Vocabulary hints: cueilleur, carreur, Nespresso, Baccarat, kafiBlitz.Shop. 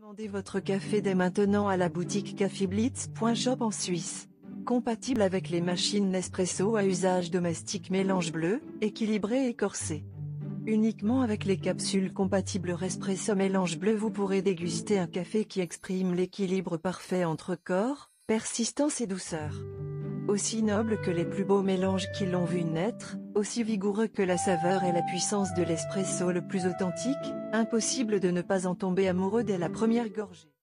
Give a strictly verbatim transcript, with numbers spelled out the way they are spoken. Commandez votre café dès maintenant à la boutique Café Blitz point shop en Suisse. Compatible avec les machines Nespresso à usage domestique mélange bleu, équilibré et corsé. Uniquement avec les capsules compatibles Nespresso mélange bleu, vous pourrez déguster un café qui exprime l'équilibre parfait entre corps, persistance et douceur. Aussi noble que les plus beaux mélanges qui l'ont vu naître, aussi vigoureux que la saveur et la puissance de l'espresso le plus authentique, impossible de ne pas en tomber amoureux dès la première gorgée.